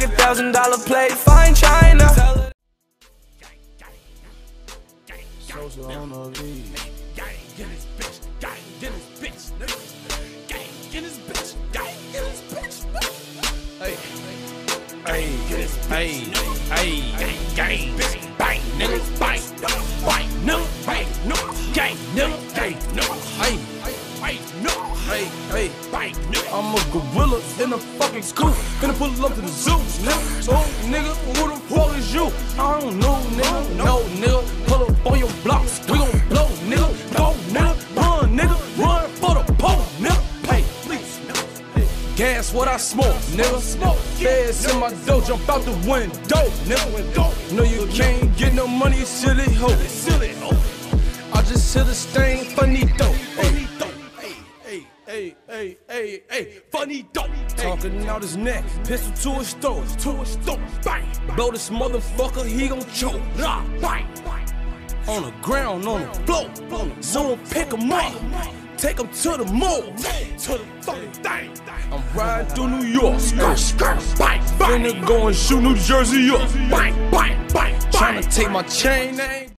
like $1,000 plate, fine china. Social on the lead. Gang in his bitch, gang in his bitch, nigga. Gang in his bitch, gang in his bitch. Hey, hey, hey, hey, gang, bang, niggas, bang, bang, no, bang, no, gang, no, gang, no, hey, hey, no, hey, hey, bang, no. I'm a gorilla in a fucking school, gonna pull up to the zoo, nigga. So, nigga, who the fuck is you? I don't know, nigga, no, nigga. Pull up on your blocks, we gon' blow, nigga, go, nigga, run for the pole, nigga. Hey, please, gas what I smoke, nigga. Smoke, feds in my dough, jump out the window, nigga. No, you can't get no money, silly hoe. I just hit a stain, funny dough. Hey, hey, hey, hey, funny dope. Talking out his neck, pistol to his throat, bang. Blow this motherfucker, he gon' choke, nah, bang. On the ground, on the floor, someone pick him up, take him to the mall, to the fucking thing. I'm riding through New York, skirt, skirt, bang, bang. Finna go and shoot New Jersey up, bang, bang, bang. Tryna take my chain,